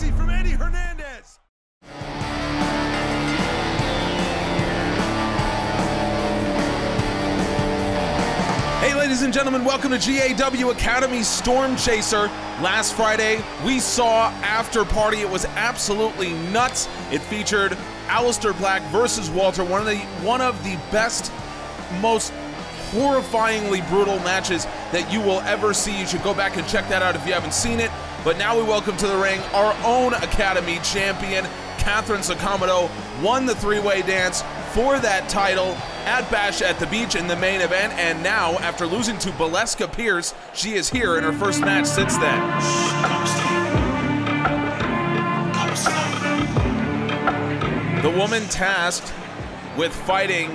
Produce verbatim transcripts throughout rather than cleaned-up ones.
Crazy from Eddie Hernandez. Hey, ladies and gentlemen, welcome to G A W Academy Storm Chaser. Last Friday, we saw After Party. It was absolutely nuts. It featured Aleister Black versus Walter, one of the, one of the best, most horrifyingly brutal matches that you will ever see. You should go back and check that out if you haven't seen it. But now we welcome to the ring our own Academy champion, Catherine Sakamoto, won the three-way dance for that title at Bash at the Beach in the main event, and now, after losing to Balesca Pierce, she is here in her first match since then. The woman tasked with fighting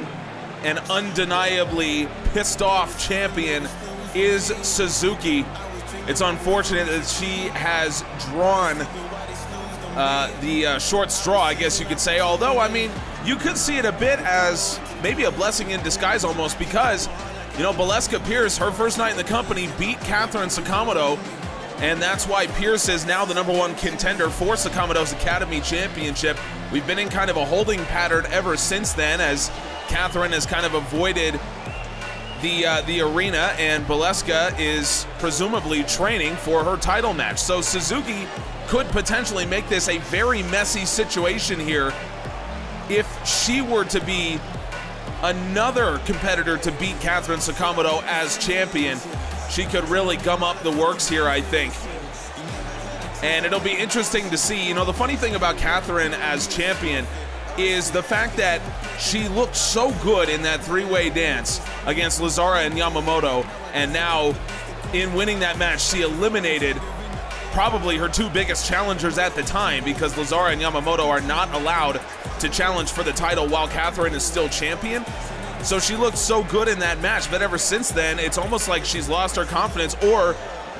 an undeniably pissed-off champion is Suzuki. It's unfortunate that she has drawn Uh, the uh, short straw, I guess you could say, although, I mean, you could see it a bit as maybe a blessing in disguise almost, because, you know, Balesca Pierce, her first night in the company, beat Catherine Sakamoto, and that's why Pierce is now the number one contender for Sakamoto's Academy Championship. We've been in kind of a holding pattern ever since then, as Catherine has kind of avoided the, uh, the arena, and Balesca is presumably training for her title match. So Suzuki could potentially make this a very messy situation here if she were to be another competitor to beat Catherine Sakamoto as champion. She could really gum up the works here, I think. And it'll be interesting to see. You know, the funny thing about Catherine as champion is the fact that she looked so good in that three-way dance against Lazara and Yamamoto, and now in winning that match, she eliminated probably her two biggest challengers at the time, because Lazara and Yamamoto are not allowed to challenge for the title while Catherine is still champion. So she looked so good in that match, but ever since then, it's almost like she's lost her confidence, or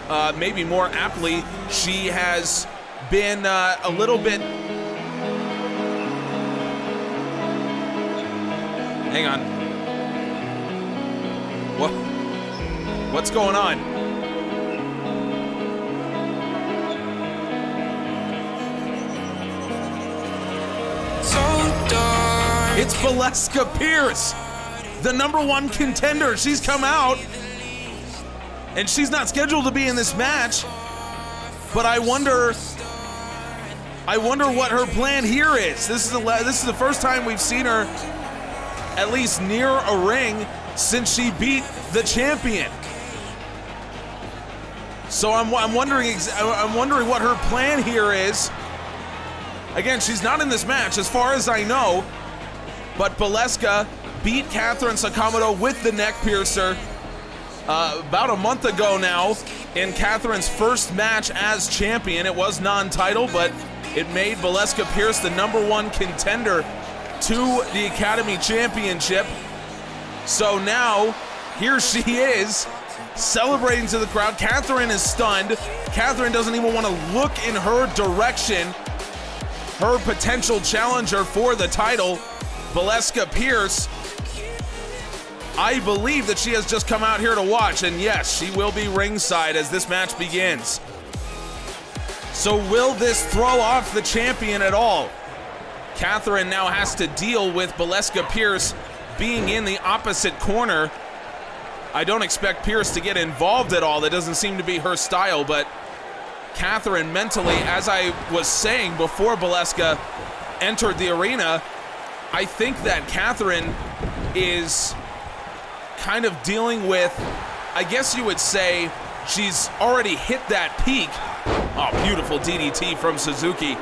uh, maybe more aptly, she has been uh, a little bit... Hang on. What? What's going on? It's Balesca Pierce, the number one contender. She's come out, and she's not scheduled to be in this match, but I wonder, I wonder what her plan here is. This is the, this is the first time we've seen her at least near a ring since she beat the champion. So I'm, I'm wondering, I'm wondering what her plan here is. Again, she's not in this match, as far as I know. But Balesca beat Catherine Sakamoto with the neck piercer uh, about a month ago now in Catherine's first match as champion. It was non-title, but it made Balesca Pierce the number one contender to the Academy Championship. So now, here she is, celebrating to the crowd. Catherine is stunned. Catherine doesn't even want to look in her direction. Her potential challenger for the title, Balesca Pierce, I believe that she has just come out here to watch, and yes, she will be ringside as this match begins. So will this throw off the champion at all? Catherine now has to deal with Balesca Pierce being in the opposite corner. I don't expect Pierce to get involved at all. That doesn't seem to be her style, but Catherine mentally, as I was saying before Balesca entered the arena, I think that Catherine is kind of dealing with, I guess you would say, she's already hit that peak. Oh, beautiful D D T from Suzuki.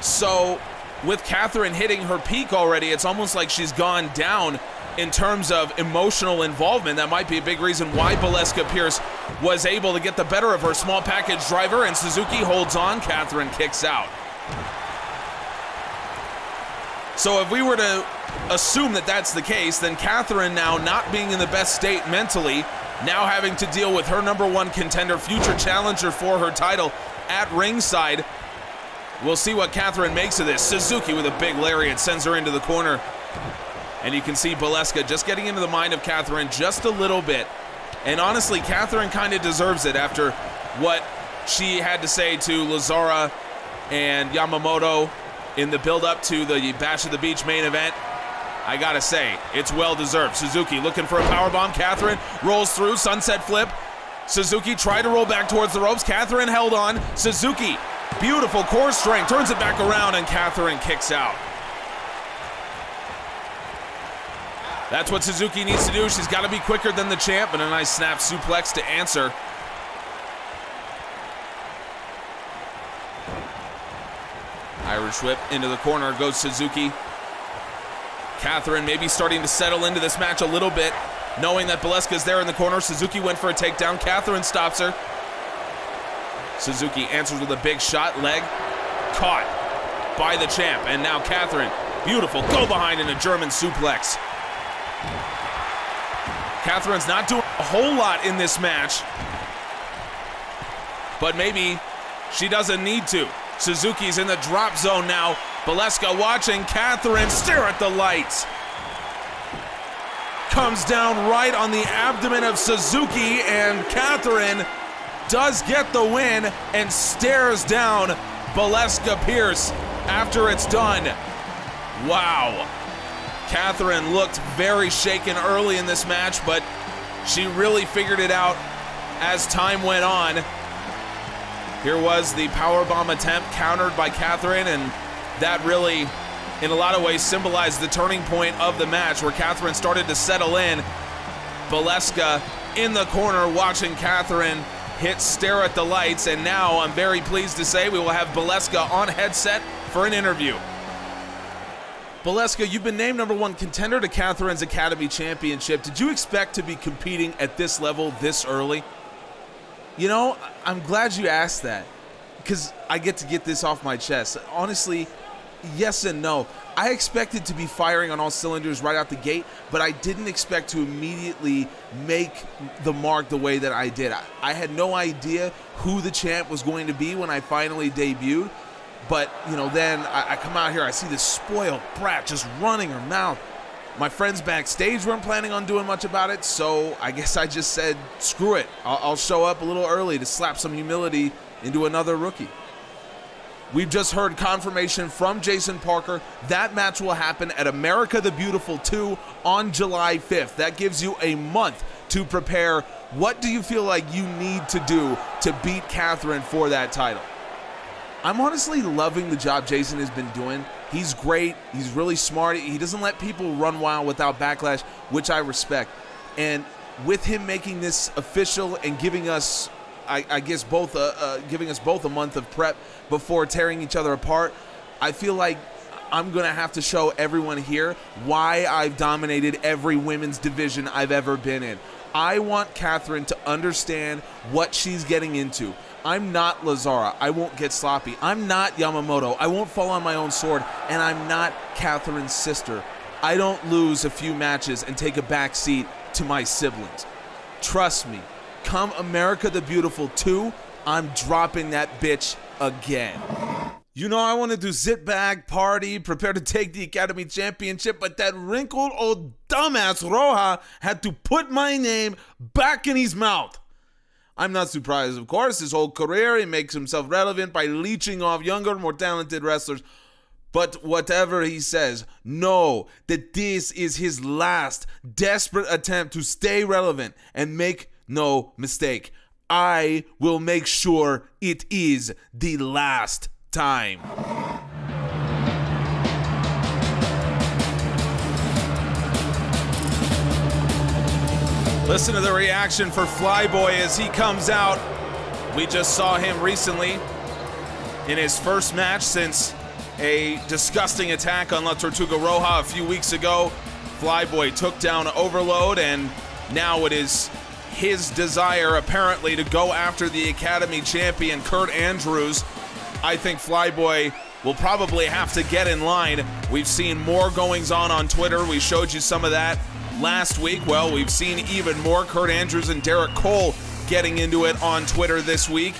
So with Catherine hitting her peak already, it's almost like she's gone down in terms of emotional involvement. That might be a big reason why Balesca Pierce was able to get the better of her small package driver, and Suzuki holds on. Catherine kicks out. So if we were to assume that that's the case, then Catherine now not being in the best state mentally, now having to deal with her number one contender, future challenger for her title at ringside. We'll see what Catherine makes of this. Suzuki with a big lariat sends her into the corner. And you can see Balesca just getting into the mind of Catherine just a little bit. And honestly, Catherine kind of deserves it after what she had to say to Lazara and Yamamoto in the build-up to the Bash at the Beach main event. I gotta say, it's well-deserved. Suzuki looking for a powerbomb. Catherine rolls through, sunset flip. Suzuki tried to roll back towards the ropes. Catherine held on. Suzuki, beautiful core strength, turns it back around, and Catherine kicks out. That's what Suzuki needs to do. She's got to be quicker than the champ, and a nice snap suplex to answer. Irish whip into the corner goes Suzuki. Catherine maybe starting to settle into this match a little bit, knowing that Balesca's there in the corner. Suzuki went for a takedown. Catherine stops her. Suzuki answers with a big shot. Leg caught by the champ. And now Catherine, beautiful, go behind in a German suplex. Catherine's not doing a whole lot in this match, but maybe she doesn't need to. Suzuki's in the drop zone now. Balesca watching Catherine stare at the lights. Comes down right on the abdomen of Suzuki, and Catherine does get the win and stares down Balesca Pierce after it's done. Wow. Catherine looked very shaken early in this match, but she really figured it out as time went on. Here was the powerbomb attempt countered by Catherine, and that really, in a lot of ways, symbolized the turning point of the match, where Catherine started to settle in. Balesca in the corner watching Catherine hit stare at the lights, and now I'm very pleased to say we will have Balesca on headset for an interview. Balesca, you've been named number one contender to Catherine's Academy Championship. Did you expect to be competing at this level this early? You know, I'm glad you asked that, because I get to get this off my chest. Honestly, yes and no. I expected to be firing on all cylinders right out the gate, but I didn't expect to immediately make the mark the way that I did. I, I had no idea who the champ was going to be when I finally debuted, but you know, then I, I come out here, I see this spoiled brat just running her mouth. My friends backstage weren't planning on doing much about it, so I guess I just said, screw it. I'll, I'll show up a little early to slap some humility into another rookie. We've just heard confirmation from Jason Parker. That match will happen at America the Beautiful two on July fifth. That gives you a month to prepare. What do you feel like you need to do to beat Catherine for that title? I'm honestly loving the job Jason has been doing. He's great, he's really smart, he doesn't let people run wild without backlash, which I respect. And with him making this official and giving us, I, I guess, both uh, uh, giving us both a month of prep before tearing each other apart, I feel like I'm gonna have to show everyone here why I've dominated every women's division I've ever been in. I want Catherine to understand what she's getting into. I'm not Lazara, I won't get sloppy. I'm not Yamamoto, I won't fall on my own sword, and I'm not Catherine's sister. I don't lose a few matches and take a back seat to my siblings. Trust me, come America the Beautiful two, I'm dropping that bitch again. You know, I wanted to sit back, party, prepare to take the Academy Championship, but that wrinkled old dumbass Roja had to put my name back in his mouth. I'm not surprised, of course. His whole career, he makes himself relevant by leeching off younger, more talented wrestlers. But whatever he says, know that this is his last desperate attempt to stay relevant, and make no mistake, I will make sure it is the last time. Listen to the reaction for Flyboy as he comes out. We just saw him recently in his first match since a disgusting attack on La Tortuga Roja a few weeks ago. Flyboy took down Overload, and now it is his desire apparently to go after the Academy champion Kurt Andrews. I think Flyboy will probably have to get in line. We've seen more goings on on Twitter. We showed you some of that last week. Well, we've seen even more. Kurt Andrews and Derek Cole getting into it on Twitter this week.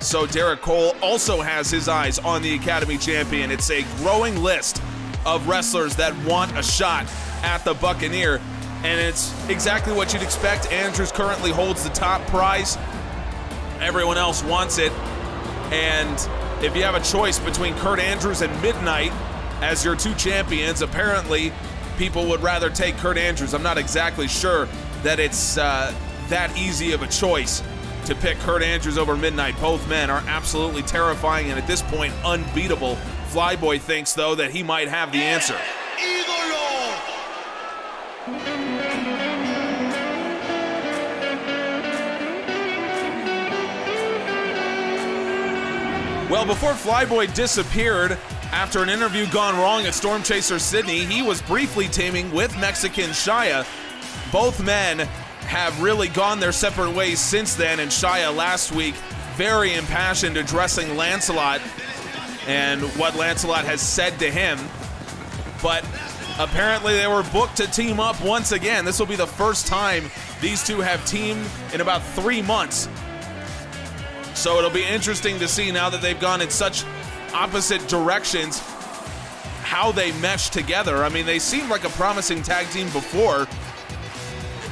So Derek Cole also has his eyes on the Academy champion. It's a growing list of wrestlers that want a shot at the Buccaneer, and it's exactly what you'd expect. Andrews currently holds the top prize, everyone else wants it. And if you have a choice between Kurt Andrews and Midnight as your two champions, apparently people would rather take Kurt Andrews. I'm not exactly sure that it's uh, that easy of a choice to pick Kurt Andrews over Midnight. Both men are absolutely terrifying and at this point unbeatable. Flyboy thinks, though, that he might have the answer. Well, before Flyboy disappeared after an interview gone wrong at Storm Chaser Sydney, he was briefly teaming with Mexican Shia. Both men have really gone their separate ways since then, and Shia last week very impassioned addressing Lancelot and what Lancelot has said to him. But apparently they were booked to team up once again. This will be the first time these two have teamed in about three months. So it'll be interesting to see, now that they've gone in such opposite directions, how they mesh together. I mean, they seemed like a promising tag team before,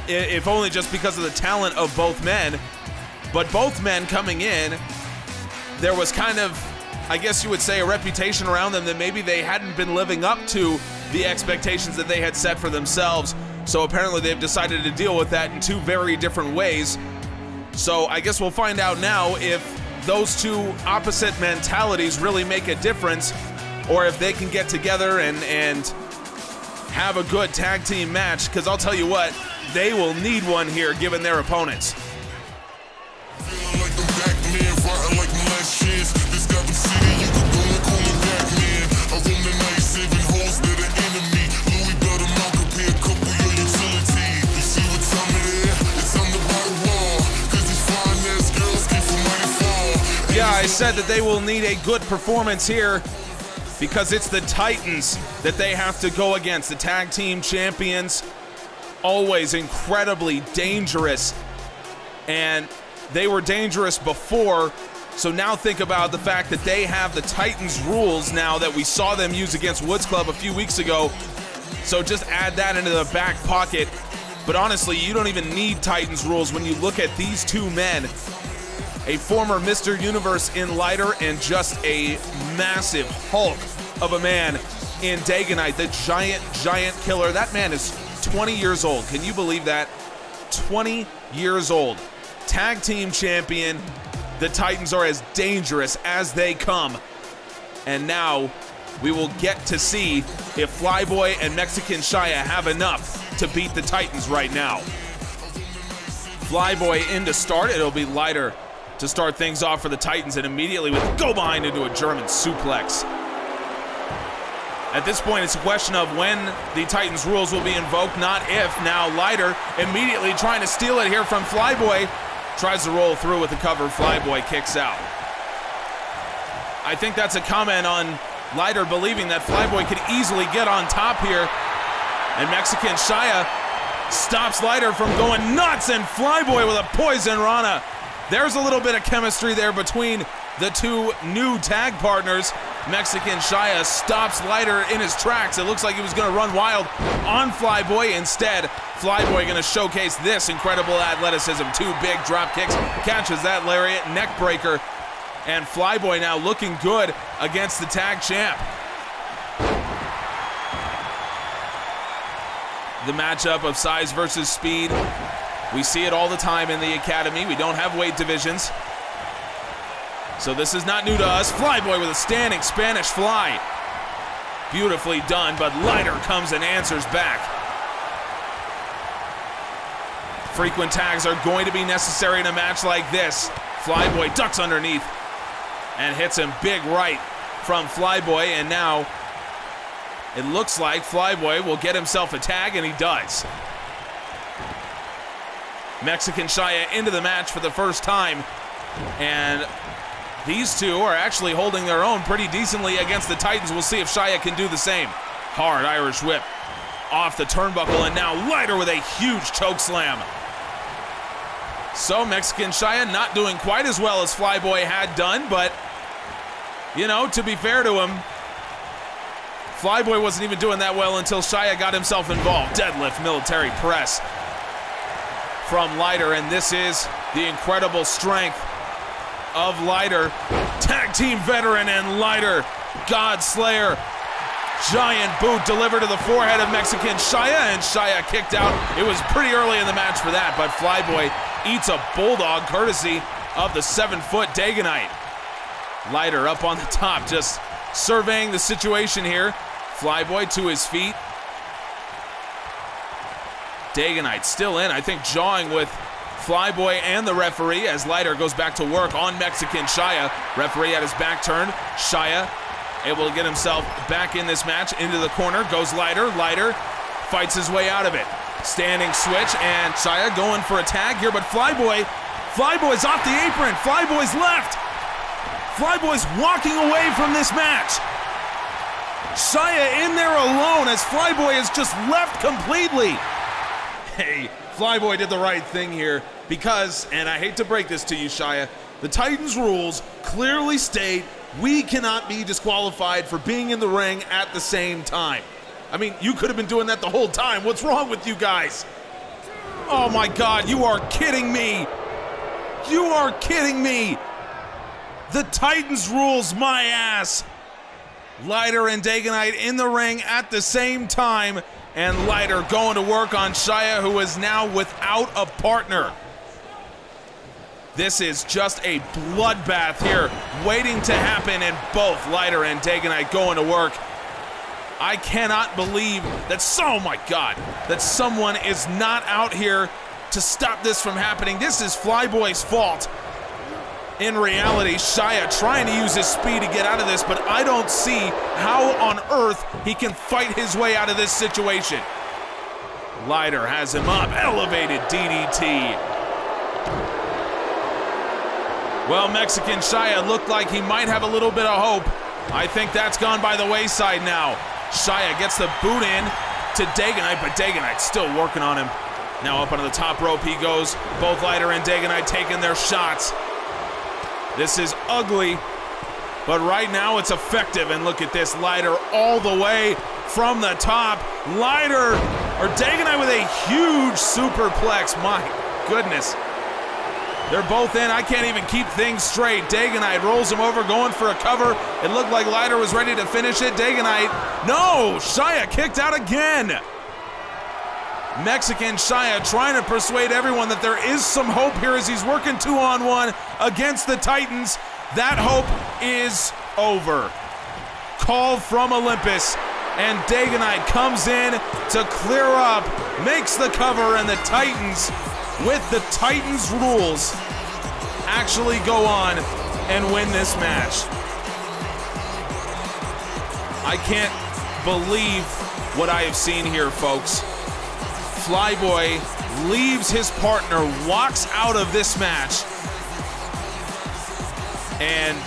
if only just because of the talent of both men. But both men coming in, there was kind of, I guess you would say, a reputation around them that maybe they hadn't been living up to the expectations that they had set for themselves. So apparently they've decided to deal with that in two very different ways. So I guess we'll find out now if those two opposite mentalities really make a difference, or if they can get together and, and have a good tag team match, because I'll tell you what, they will need one here given their opponents. Yeah, I said that they will need a good performance here, because it's the Titans that they have to go against. The tag team champions, always incredibly dangerous, and they were dangerous before. So now think about the fact that they have the Titans rules now that we saw them use against Woods Club a few weeks ago. So just add that into the back pocket. But honestly, you don't even need Titans rules when you look at these two men. A former Mister Universe in Lighter, and just a massive hulk of a man in Daganite, the giant, giant killer. That man is twenty years old. Can you believe that? twenty years old. Tag team champion. The Titans are as dangerous as they come. And now we will get to see if Flyboy and Mexican Shia have enough to beat the Titans right now. Flyboy in to start. It'll be Lighter to start things off for the Titans, and immediately with go behind into a German suplex. At this point, it's a question of when the Titans rules will be invoked, not if. Now Lighter immediately trying to steal it here from Flyboy. Tries to roll through with the cover. Flyboy kicks out. I think that's a comment on Lighter believing that Flyboy could easily get on top here. And Mexican Shia stops Lighter from going nuts, and Flyboy with a poison rana. There's a little bit of chemistry there between the two new tag partners. Mexican Shia stops Lighter in his tracks. It looks like he was going to run wild on Flyboy. Instead, Flyboy going to showcase this incredible athleticism. Two big drop kicks. Catches that lariat, neck breaker. And Flyboy now looking good against the tag champ. The matchup of size versus speed. We see it all the time in the academy. We don't have weight divisions, so this is not new to us. Flyboy with a standing Spanish fly. Beautifully done, but Lighter comes and answers back. Frequent tags are going to be necessary in a match like this. Flyboy ducks underneath and hits him big right from Flyboy, and now it looks like Flyboy will get himself a tag, and he does. Mexican Shia into the match for the first time, and these two are actually holding their own pretty decently against the Titans. We'll see if Shia can do the same. Hard Irish whip off the turnbuckle, and now Lighter with a huge choke slam. So Mexican Shia not doing quite as well as Flyboy had done, but you know, to be fair to him, Flyboy wasn't even doing that well until Shia got himself involved. Deadlift military press from Lighter, and this is the incredible strength of Lighter. Tag team veteran and Lighter, God Slayer. Giant boot delivered to the forehead of Mexican Shia, and Shia kicked out. It was pretty early in the match for that, but Flyboy eats a bulldog courtesy of the seven-foot Daganite. Lighter up on the top, just surveying the situation here. Flyboy to his feet. Daganite still in, I think, jawing with Flyboy and the referee as Lighter goes back to work on Mexican Shia. Referee had his back turned. Shia able to get himself back in this match. Into the corner goes Lighter. Lighter fights his way out of it. Standing switch, and Shia going for a tag here, but Flyboy, Flyboy's off the apron. Flyboy's left. Flyboy's walking away from this match. Shia in there alone as Flyboy is just left completely. Hey, Flyboy did the right thing here because, and I hate to break this to you, Shia, the Titans rules clearly state we cannot be disqualified for being in the ring at the same time. I mean, you could have been doing that the whole time. What's wrong with you guys? Oh my God, you are kidding me. You are kidding me. The Titans rules my ass. Lighter and Daganite in the ring at the same time. And Lighter going to work on Shia, who is now without a partner. This is just a bloodbath here, waiting to happen, and both Lighter and Daganite going to work. I cannot believe that, oh my God, that someone is not out here to stop this from happening. This is Flyboy's fault. In reality, Shia trying to use his speed to get out of this, but I don't see how on earth he can fight his way out of this situation. Lighter has him up, elevated D D T. Well, Mexican Shia looked like he might have a little bit of hope. I think that's gone by the wayside now. Shia gets the boot in to Daganite, but Daganite's still working on him. Now up onto the top rope he goes. Both Lighter and Daganite taking their shots. This is ugly, but right now it's effective. And look at this, Lighter all the way from the top. Lighter, or Daganite with a huge superplex. My goodness. They're both in. I can't even keep things straight. Daganite rolls him over, going for a cover. It looked like Lighter was ready to finish it. Daganite, no! Shia kicked out again. Mexican Shia trying to persuade everyone that there is some hope here as he's working two on one against the Titans. That hope is over. Call from Olympus, and Daganite comes in to clear up, makes the cover, and the Titans, with the Titans rules, actually go on and win this match. I can't believe what I have seen here, folks. Flyboy leaves his partner, walks out of this match, and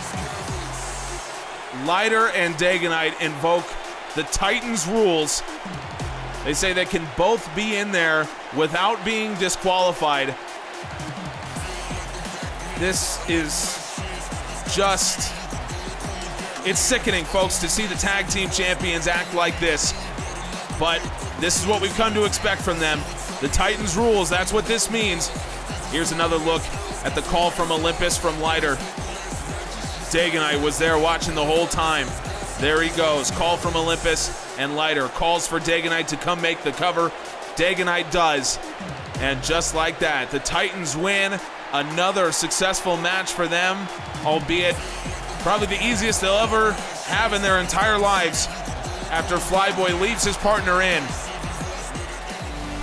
Lighter and Daganite invoke the Titans rules. They say they can both be in there without being disqualified. This is just, it's sickening, folks, to see the tag team champions act like this, but this is what we've come to expect from them. The Titans rules, that's what this means. Here's another look at the call from Olympus from Lighter. Daganite was there watching the whole time. There he goes, call from Olympus, and Lighter calls for Daganite to come make the cover. Daganite does, and just like that, the Titans win. Another successful match for them, albeit probably the easiest they'll ever have in their entire lives after Flyboy leaves his partner in.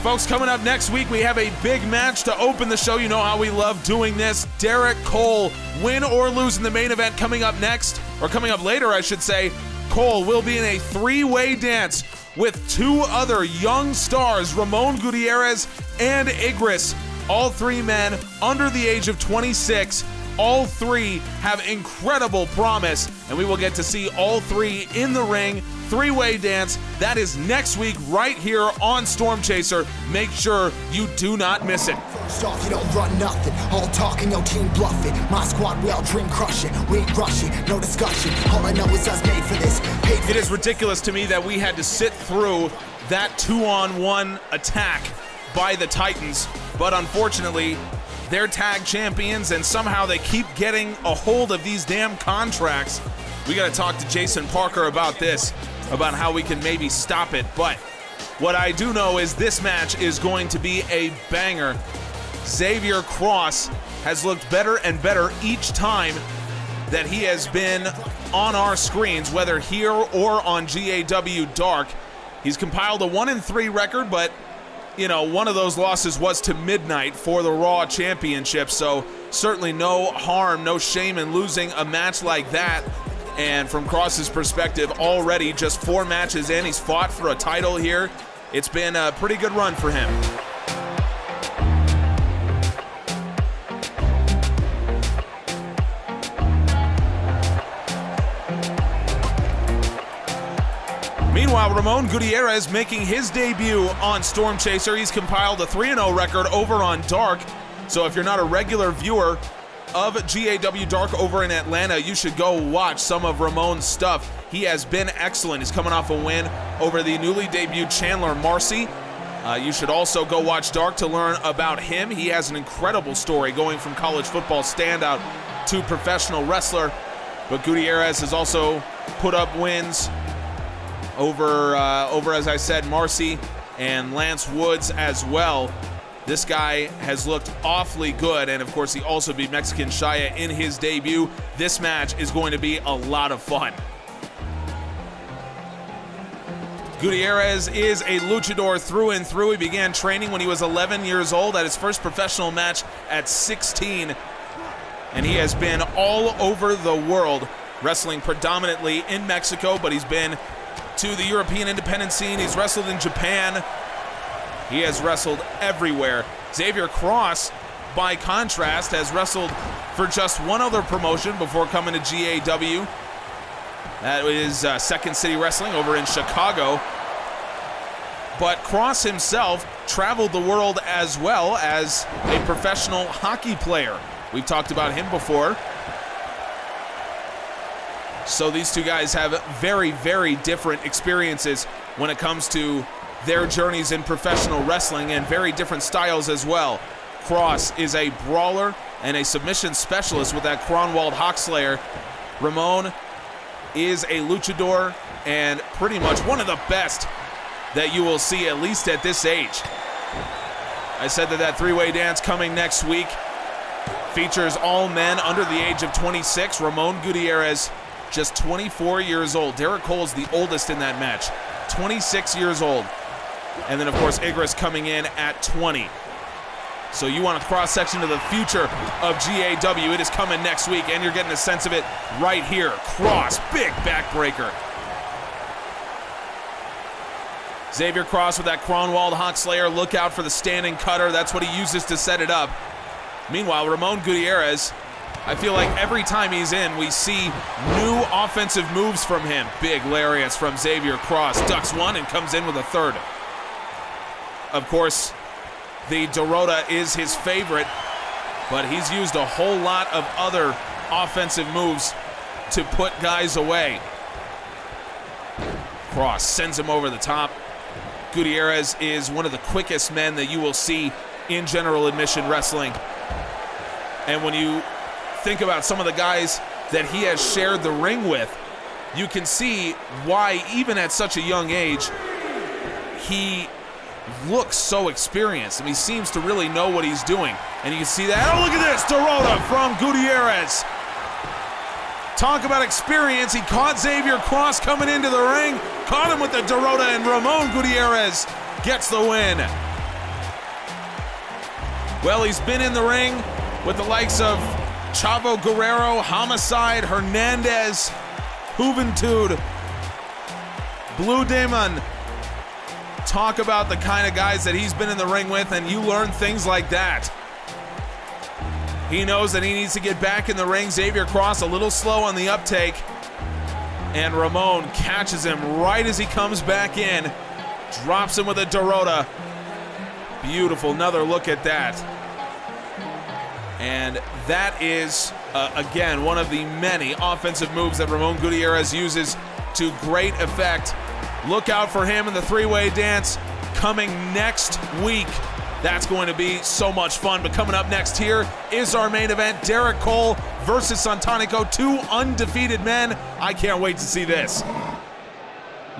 Folks, coming up next week, we have a big match to open the show. You know how we love doing this. Derek Cole, win or lose in the main event, coming up next, or coming up later, I should say. Cole will be in a three-way dance with two other young stars, Ramon Gutierrez and Igris. All three men under the age of twenty-six. All three have incredible promise, and we will get to see all three in the ring. Three-way dance, that is next week right here on Storm Chaser. Make sure you do not miss it. First off, you don't run nothing, all talking, your team bluffing. My squad, we all dream crushing, we ain't rushing, no discussion. All I know is us made for this. It is ridiculous to me that we had to sit through that two-on-one attack by the Titans, but unfortunately, They're tag champions, and somehow they keep getting a hold of these damn contracts. We got to talk to Jason Parker about this, about how we can maybe stop it. But what I do know is this match is going to be a banger. Xavier Cross has looked better and better each time that he has been on our screens, whether here or on G A W Dark. He's compiled a one and three record, but, you know, one of those losses was to Midnight for the Raw Championship, so certainly no harm, no shame in losing a match like that. And from Cross's perspective, already just four matches in, he's fought for a title here. It's been a pretty good run for him. Meanwhile, Ramon Gutierrez making his debut on Storm Chaser. He's compiled a three and oh record over on Dark. So if you're not a regular viewer of G A W Dark over in Atlanta, you should go watch some of Ramon's stuff. He has been excellent. He's coming off a win over the newly debuted Chandler Marcy. Uh, you should also go watch Dark to learn about him. He has an incredible story going from college football standout to professional wrestler. But Gutierrez has also put up wins over, uh, over, as I said, Marcy and Lance Woods as well. This guy has looked awfully good, and of course he also beat Mexican Shia in his debut. This match is going to be a lot of fun. Gutierrez is a luchador through and through. He began training when he was eleven years old, at his first professional match at sixteen, and he has been all over the world, wrestling predominantly in Mexico, but he's been to the European independent scene. He's wrestled in Japan. He has wrestled everywhere. Xavier Cross, by contrast, has wrestled for just one other promotion before coming to G A W. That is uh, Second City Wrestling over in Chicago. But Cross himself traveled the world as well as a professional hockey player. We've talked about him before. So these two guys have very, very different experiences when it comes to their journeys in professional wrestling, and very different styles as well. Cross is a brawler and a submission specialist with that Kronwall Hawk Slayer. Ramon is a luchador and pretty much one of the best that you will see, at least at this age. I said that that three-way dance coming next week features all men under the age of twenty-six. Ramon Gutierrez, just twenty-four years old. Derek Cole is the oldest in that match, twenty-six years old. And then, of course, Igris coming in at twenty. So you want a cross-section of the future of G A W. It is coming next week, and you're getting a sense of it right here. Cross, big backbreaker. Xavier Cross with that Kronwall Hawk Slayer. Look out for the standing cutter. That's what he uses to set it up. Meanwhile, Ramon Gutierrez, I feel like every time he's in, we see new offensive moves from him. Big lariats from Xavier Cross. Ducks one and comes in with a third. Of course, the Dorota is his favorite, but he's used a whole lot of other offensive moves to put guys away. Cross sends him over the top. Gutierrez is one of the quickest men that you will see in general admission wrestling. And when you think about some of the guys that he has shared the ring with, you can see why, even at such a young age, he looks so experienced. I mean, he seems to really know what he's doing. And you can see that. Oh, look at this. Dorota from Gutierrez. Talk about experience. He caught Xavier Cross coming into the ring, caught him with the Dorota, and Ramon Gutierrez gets the win. Well, he's been in the ring with the likes of Chavo Guerrero, Homicide, Hernandez, Juventud, Blue Demon. Talk about the kind of guys that he's been in the ring with, and you learn things like that. He knows that he needs to get back in the ring. Xavier Cross a little slow on the uptake, and Ramon catches him right as he comes back in, drops him with a Dorota. Beautiful, another look at that. And that is, uh, again, one of the many offensive moves that Ramon Gutierrez uses to great effect. Look out for him in the three-way dance coming next week. That's going to be so much fun. But coming up next here is our main event, Derek Cole versus Santanico, two undefeated men. I can't wait to see this.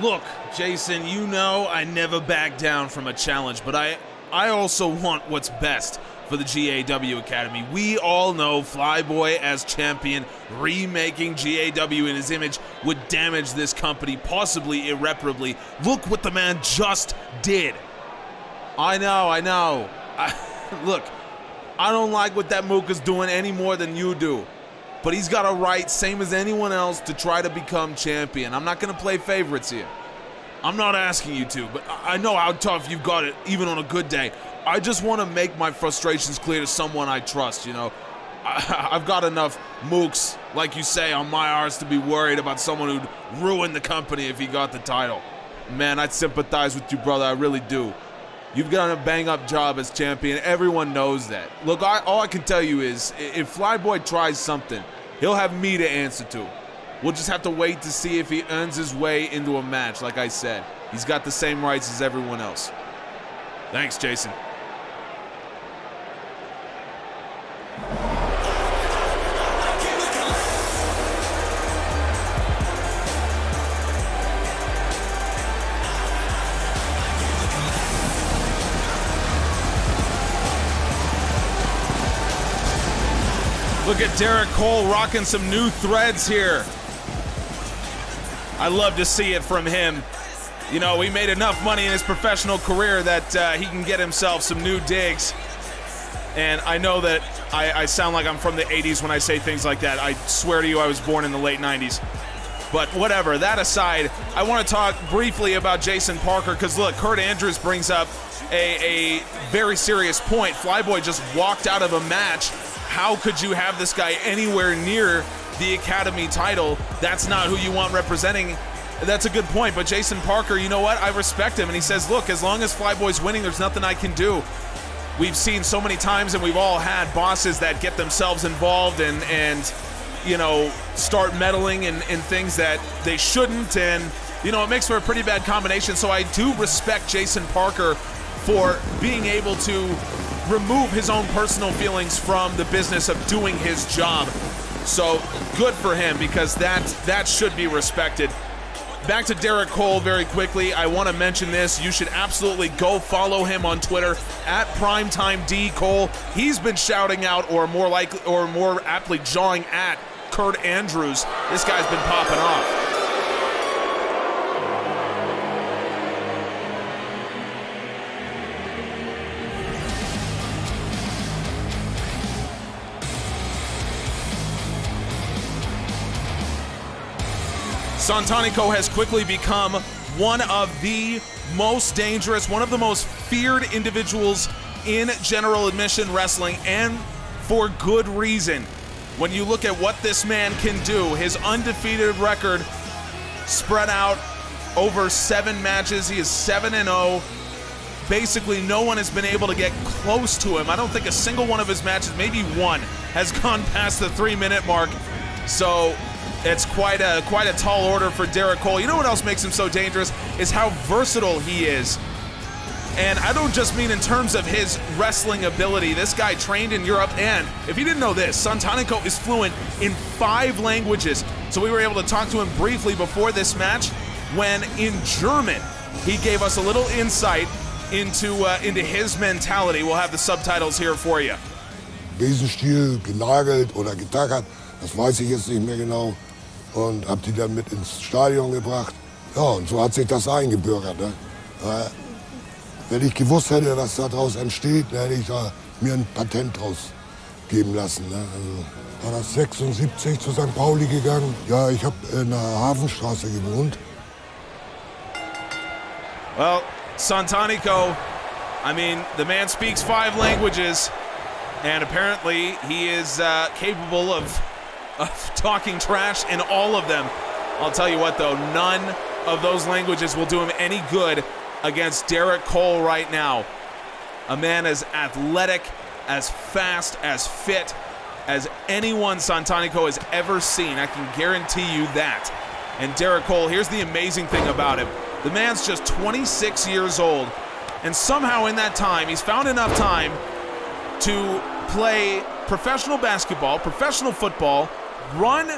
Look, Jason, you know I never back down from a challenge, but I, I also want what's best for the G A W Academy. We all know Flyboy as champion. Remaking G A W in his image would damage this company, possibly irreparably. Look what the man just did. I know, I know. I, look, I don't like what that Mooka's doing any more than you do. But he's got a right, same as anyone else, to try to become champion. I'm not going to play favorites here. I'm not asking you to, but I know how tough you've got it, even on a good day. I just want to make my frustrations clear to someone I trust, you know. I, I've got enough mooks, like you say, on my arse to be worried about someone who'd ruin the company if he got the title. Man, I sympathize with you, brother. I really do. You've got a bang-up job as champion. Everyone knows that. Look, I, all I can tell you is, if Flyboy tries something, he'll have me to answer to. We'll just have to wait to see if he earns his way into a match, like I said. He's got the same rights as everyone else. Thanks, Jason. Look at Derek Cole rocking some new threads here. I love to see it from him. You know, he made enough money in his professional career that uh, he can get himself some new digs. And I know that I, I sound like I'm from the eighties when I say things like that. I swear to you I was born in the late nineties. But whatever, that aside, I want to talk briefly about Jason Parker, because look, Kurt Andrews brings up a, a very serious point. Flyboy just walked out of a match. How could you have this guy anywhere near the Academy title? That's not who you want representing. That's a good point, but Jason Parker, you know what? I respect him, and he says, look, as long as Flyboy's winning, there's nothing I can do. We've seen so many times, and we've all had bosses that get themselves involved and, and you know, start meddling in, in things that they shouldn't, and, you know, it makes for a pretty bad combination, so I do respect Jason Parker for being able to remove his own personal feelings from the business of doing his job. So good for him, because that, that should be respected. Back to Derek Cole very quickly. I want to mention this. You should absolutely go follow him on Twitter at PrimetimeDCole. He's been shouting out, or more likely, or more aptly jawing at Kurt Andrews. This guy's been popping off. Santanico has quickly become one of the most dangerous, one of the most feared individuals in general admission wrestling, and for good reason. When you look at what this man can do, his undefeated record spread out over seven matches. He is seven and oh. Basically, no one has been able to get close to him. I don't think a single one of his matches, maybe one, has gone past the three-minute mark. So it's quite a quite a tall order for Derek Cole. You know what else makes him so dangerous is how versatile he is. And I don't just mean in terms of his wrestling ability. This guy trained in Europe, and if you didn't know this, Santanico is fluent in five languages. So we were able to talk to him briefly before this match, when in German he gave us a little insight into uh, into his mentality. We'll have the subtitles here for you. Besenstiel, genagelt oder getackert, das weiß ich jetzt nicht mehr genau. Und hab die dann mit ins Stadion gebracht. Ja, und so hat sich das eingebürgert. Ne? Äh, wenn ich gewusst hätte, was daraus entsteht, dann hätte ich da mir ein Patent draus geben lassen. Ne? Also, war das sechsundsiebzig zu Sankt Pauli gegangen. Ja, ich habe in der Hafenstraße gewohnt. Well, Santanico, I mean, the man speaks five languages, and apparently he is uh, capable of of talking trash in all of them. I'll tell you what though, none of those languages will do him any good against Derek Cole right now. A man as athletic, as fast, as fit as anyone Santanico has ever seen. I can guarantee you that. And Derek Cole, here's the amazing thing about him. The man's just twenty-six years old, and somehow in that time, he's found enough time to play professional basketball, professional football, run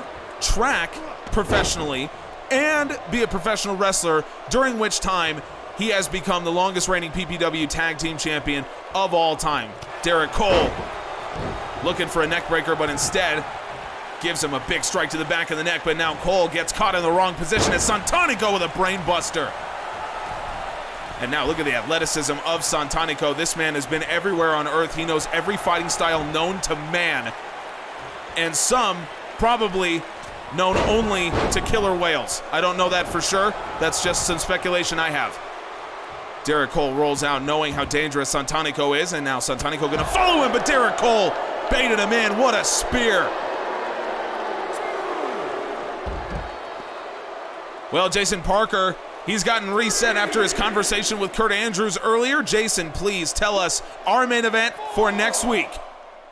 track professionally, and be a professional wrestler, during which time he has become the longest reigning P P W Tag Team Champion of all time. Derek Cole looking for a neck breaker, but instead gives him a big strike to the back of the neck, but now Cole gets caught in the wrong position as Santanico with a brain buster. And now look at the athleticism of Santanico. This man has been everywhere on earth. He knows every fighting style known to man, and some probably known only to killer whales. I don't know that for sure. That's just some speculation I have. Derek Cole rolls out knowing how dangerous Santanico is, and now Santanico gonna follow him, but Derek Cole baited him in. What a spear. Well, Jason Parker, he's gotten reset after his conversation with Kurt Andrews earlier. Jason, please tell us our main event for next week.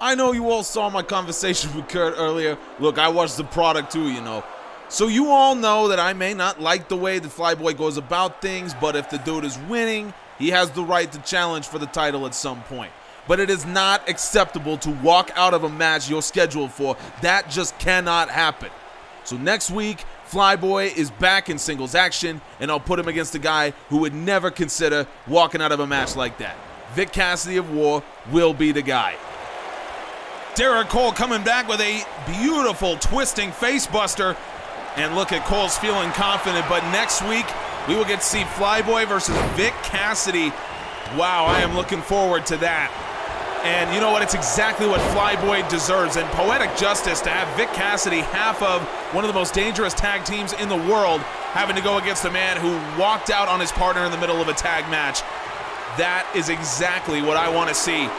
I know you all saw my conversation with Kurt earlier. Look, I watched the product too, you know. So you all know that I may not like the way the Flyboy goes about things, but if the dude is winning, he has the right to challenge for the title at some point. But it is not acceptable to walk out of a match you're scheduled for. That just cannot happen. So next week, Flyboy is back in singles action, and I'll put him against a guy who would never consider walking out of a match like that. Vic Cassidy of War will be the guy. Derek Cole coming back with a beautiful twisting face buster, and look at Cole's feeling confident, but next week we will get to see Flyboy versus Vic Cassidy. Wow, I am looking forward to that. And you know what? It's exactly what Flyboy deserves. And poetic justice to have Vic Cassidy, half of one of the most dangerous tag teams in the world, having to go against a man who walked out on his partner in the middle of a tag match. That is exactly what I want to see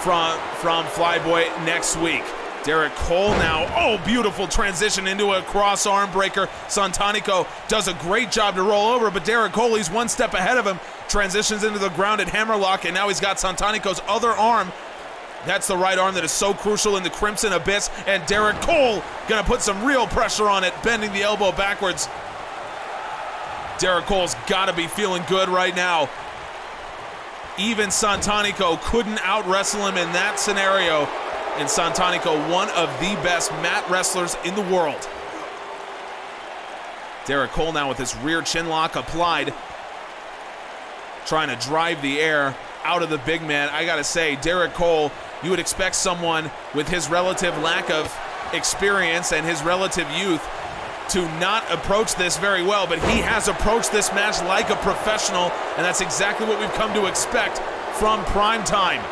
from, from Flyboy next week. Derek Cole now, oh, beautiful transition into a cross arm breaker. Santanico does a great job to roll over, but Derek Cole, he's one step ahead of him, transitions into the grounded hammerlock, and now he's got Santanico's other arm. That's the right arm that is so crucial in the Crimson Abyss, and Derek Cole gonna put some real pressure on it, bending the elbow backwards. Derek Cole's gotta be feeling good right now. Even Santanico couldn't out-wrestle him in that scenario. And Santanico, one of the best mat wrestlers in the world. Derek Cole now with his rear chin lock applied, trying to drive the air out of the big man. I gotta say, Derek Cole, you would expect someone with his relative lack of experience and his relative youth to not approach this very well, but he has approached this match like a professional, and that's exactly what we've come to expect from Prime Time.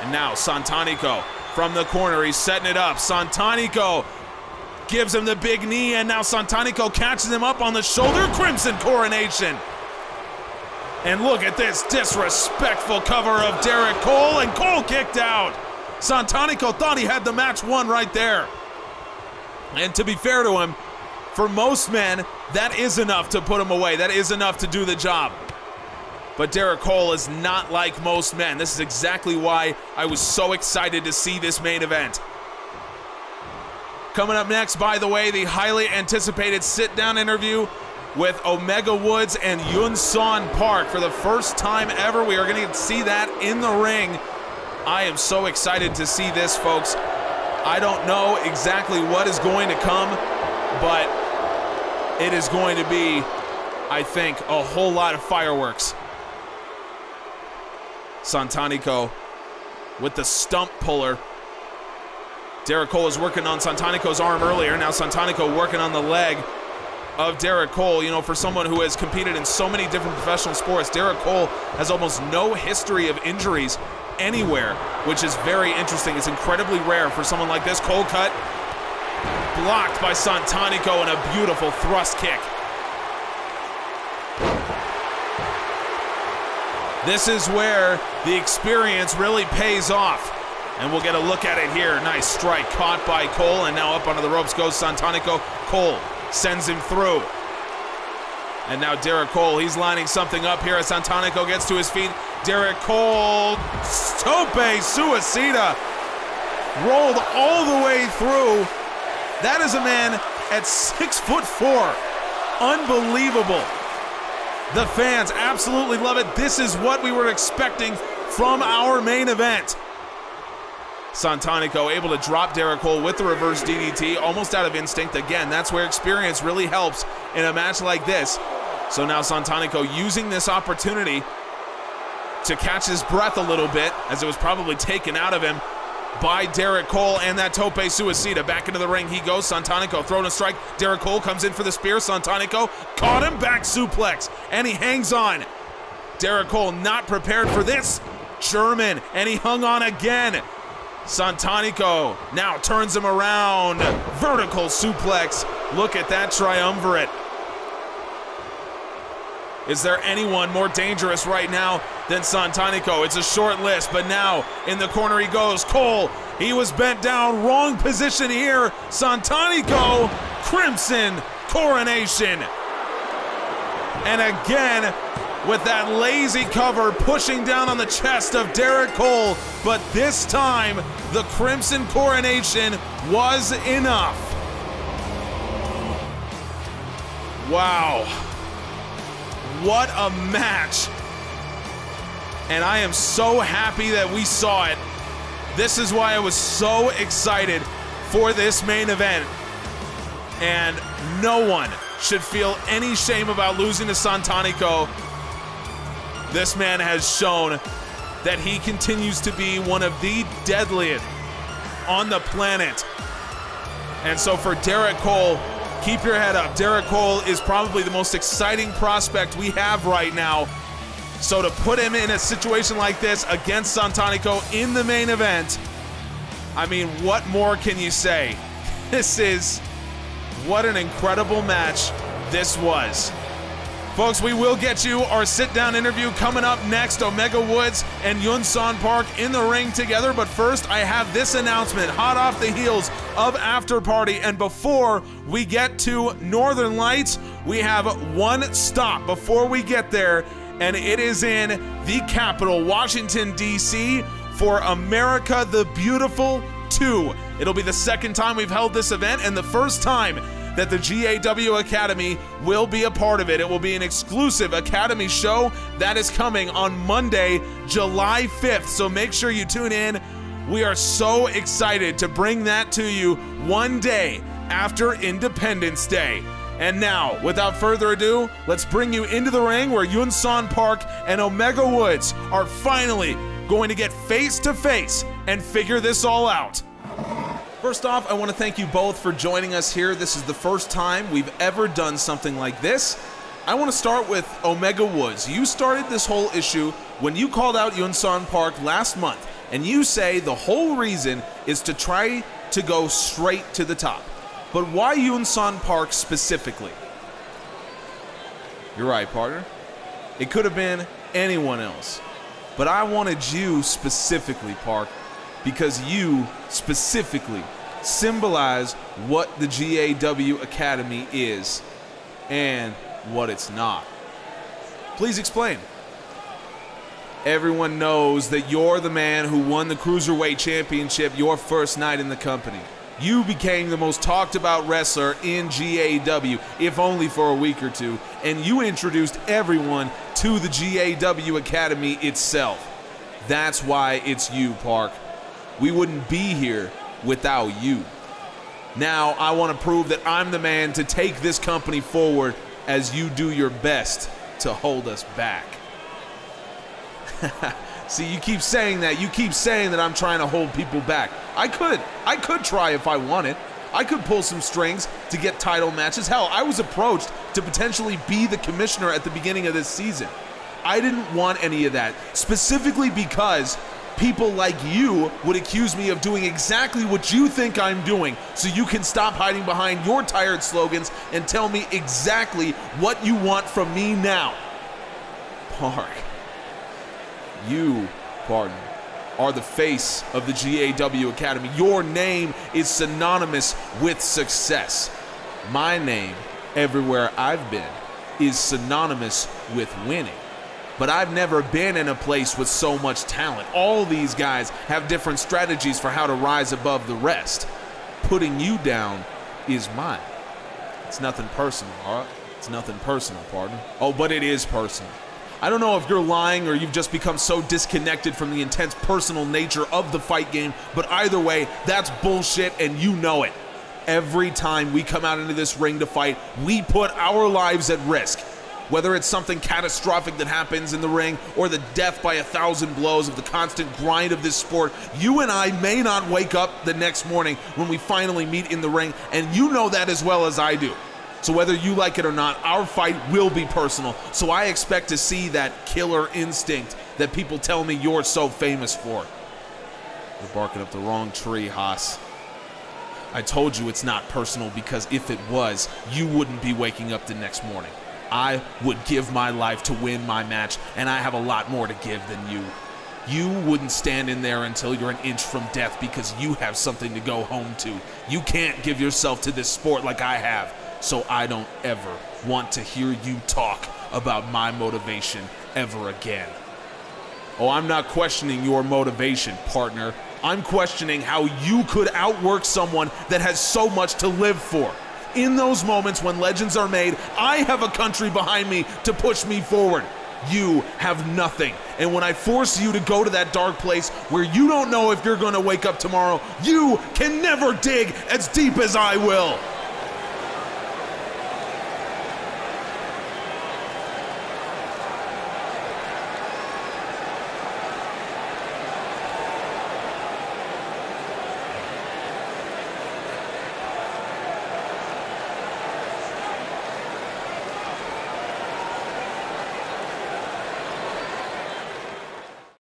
And now Santanico from the corner, he's setting it up. Santanico gives him the big knee, and now Santanico catches him up on the shoulder. Crimson Coronation. And look at this disrespectful cover of Derek Cole, and Cole kicked out. Santanico thought he had the match won right there. And to be fair to him, for most men, that is enough to put him away. That is enough to do the job. But Derek Cole is not like most men. This is exactly why I was so excited to see this main event. Coming up next, by the way, the highly anticipated sit-down interview with Omega Woods and Yun-Son Park. For the first time ever, we are going to see that in the ring. I am so excited to see this, folks. I don't know exactly what is going to come, but it is going to be, I think, a whole lot of fireworks. Santanico with the stump puller. Derek Cole is working on Santanico's arm earlier. Now Santanico working on the leg of Derek Cole. You know, for someone who has competed in so many different professional sports, Derek Cole has almost no history of injuries anywhere, which is very interesting. It's incredibly rare for someone like this. Cole cut, blocked by Santanico, and a beautiful thrust kick. This is where the experience really pays off. And we'll get a look at it here. Nice strike caught by Cole, and now up onto the ropes goes Santanico. Cole sends him through. And now Derek Cole, he's lining something up here as Santanico gets to his feet. Derek Cole, tope suicida, rolled all the way through. That is a man at six foot four. Unbelievable. The fans absolutely love it. This is what we were expecting from our main event. Santanico able to drop Derek Cole with the reverse D D T, almost out of instinct. Again, that's where experience really helps in a match like this. So now Santanico using this opportunity to catch his breath a little bit, as it was probably taken out of him by Derek Cole, and that tope suicida. Back into the ring he goes. Santanico throwing a strike. Derek Cole comes in for the spear. Santanico caught him, back suplex, and he hangs on. Derek Cole not prepared for this. German, and he hung on again. Santanico now turns him around. Vertical suplex. Look at that triumvirate. Is there anyone more dangerous right now than Santanico? It's a short list, but now in the corner he goes. Cole, he was bent down. Wrong position here. Santanico, Crimson Coronation. And again, with that lazy cover, pushing down on the chest of Derek Cole, but this time the Crimson Coronation was enough. Wow, what a match. And I am so happy that we saw it. This is why I was so excited for this main event, and no one should feel any shame about losing to Santanico. This man has shown that he continues to be one of the deadliest on the planet. And so for Derek Cole, keep your head up. Derek Cole is probably the most exciting prospect we have right now. So to put him in a situation like this against Santanico in the main event, I mean, what more can you say? This is what an incredible match this was. Folks, we will get you our sit-down interview coming up next. Omega Woods and Yun-Son Park in the ring together. But first, I have this announcement hot off the heels of After Party. And before we get to Northern Lights, we have one stop before we get there. And it is in the capital, Washington, D C, for America the Beautiful two. It'll be the second time we've held this event and the first time that the G A W Academy will be a part of it. It will be an exclusive Academy show that is coming on Monday, July fifth. So make sure you tune in. We are so excited to bring that to you one day after Independence Day. And now, without further ado, let's bring you into the ring where Yun-Son Park and Omega Woods are finally going to get face to face and figure this all out. First off, I want to thank you both for joining us here. This is the first time we've ever done something like this. I want to start with Omega Woods. You started this whole issue when you called out Yun-Son Park last month, and you say the whole reason is to try to go straight to the top. But why Yun-Son Park specifically? You're right, partner. It could have been anyone else. But I wanted you specifically, Park, because you specifically symbolize what the G A W Academy is and what it's not. Please explain. Everyone knows that you're the man who won the Cruiserweight Championship your first night in the company. You became the most talked about wrestler in G A W, if only for a week or two, and you introduced everyone to the G A W Academy itself. That's why it's you, Park. We wouldn't be here without you. Now I want to prove that I'm the man to take this company forward as you do your best to hold us back. See, you keep saying that. You keep saying that I'm trying to hold people back. I could. I could try if I wanted. I could pull some strings to get title matches. Hell, I was approached to potentially be the commissioner at the beginning of this season. I didn't want any of that, specifically because people like you would accuse me of doing exactly what you think I'm doing, so you can stop hiding behind your tired slogans and tell me exactly what you want from me now. Park, you, pardon, are the face of the G A W Academy. Your name is synonymous with success. My name, everywhere I've been, is synonymous with winning. But I've never been in a place with so much talent. All these guys have different strategies for how to rise above the rest. Putting you down is mine. It's nothing personal, all right? It's nothing personal, partner. Oh, but it is personal. I don't know if you're lying or you've just become so disconnected from the intense personal nature of the fight game, but either way, that's bullshit and you know it. Every time we come out into this ring to fight, we put our lives at risk. Whether it's something catastrophic that happens in the ring or the death by a thousand blows of the constant grind of this sport, you and I may not wake up the next morning when we finally meet in the ring, and you know that as well as I do. So whether you like it or not, our fight will be personal. So I expect to see that killer instinct that people tell me you're so famous for. You're barking up the wrong tree, Haas. I told you it's not personal because if it was, you wouldn't be waking up the next morning. I would give my life to win my match, and I have a lot more to give than you. You wouldn't stand in there until you're an inch from death because you have something to go home to. You can't give yourself to this sport like I have, so I don't ever want to hear you talk about my motivation ever again. Oh, I'm not questioning your motivation, partner. I'm questioning how you could outwork someone that has so much to live for. In those moments when legends are made, I have a country behind me to push me forward. You have nothing. And when I force you to go to that dark place where you don't know if you're going to wake up tomorrow, you can never dig as deep as I will.